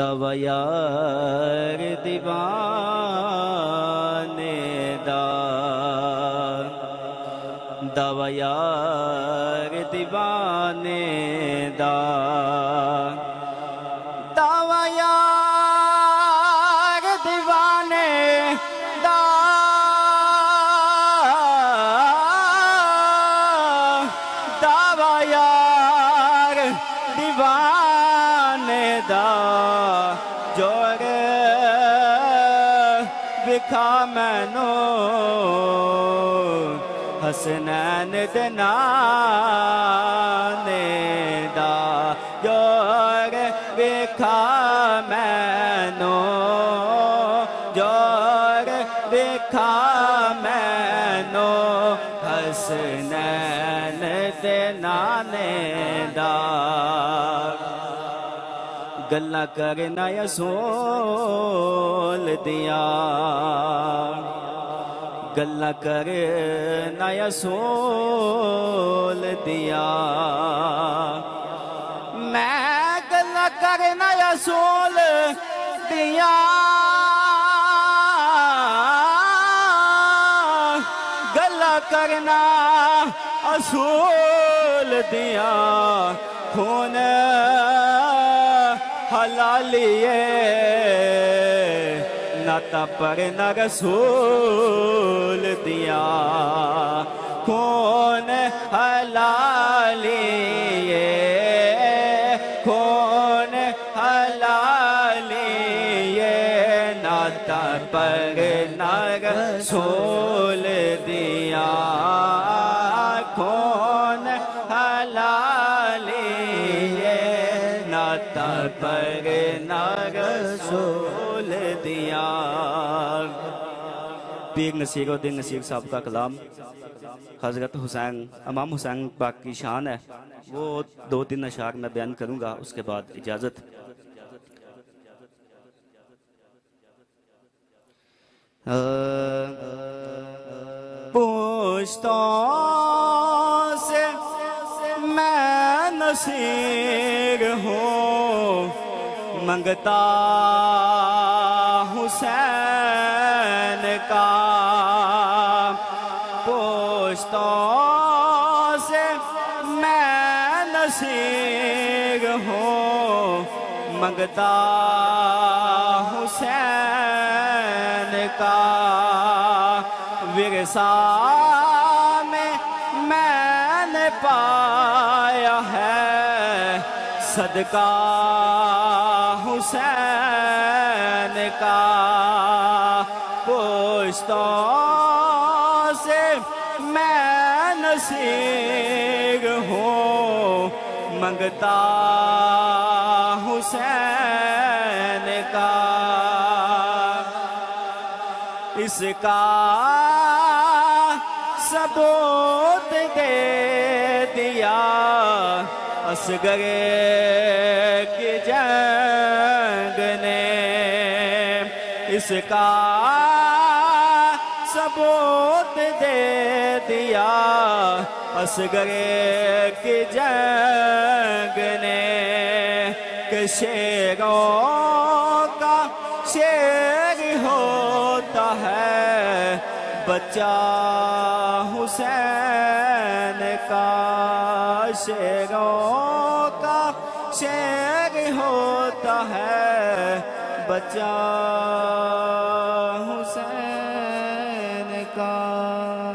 यार दीवाने दावा यार दीवाने दावा यार दीवाने दावा यार दीवाने जोर विखा मैनो हसनैन दे नाने दा जोर विखा मैनो जोर विखा मैनो हसनैन दे नाने दा गल्ला करना यसूल दिया गल्ला करना यसूल दिया मैं गल्ला करना यसूल दिया गल्ला करना असूल दिया खून हलालिए नाता पर न रसूल दिया कौन हलालिए कौन हलालिए नाता पर न रसूल दिया कौन हलालिए नाता पर न रसूल दिया। पीर नसीर उद्दीन नसीर साहब का कलाम हजरत हुसैन इमाम हुसैन पाक की शान है, वो 2-3 अशार मैं बयान करूंगा, उसके बाद इजाजत। पूछतों से मैं नसीर हूँ मंगता हुसैन का, पूछतों से मैं नसीर हूँ मंगता हुसैन का, विरसा में मैंने पाया है सदका हुसैन का, पूछतों से मैं नसीर हूँ मंगता हुसैन का, इसका सबूत दे दिया असगर की जंग ने, इसका सबूत दे दिया असगर की जंग ने, कि शेरों का शेर होता है बच्चा हुसैन का, शेरों का शेर होता है बच्चा हुसैन का।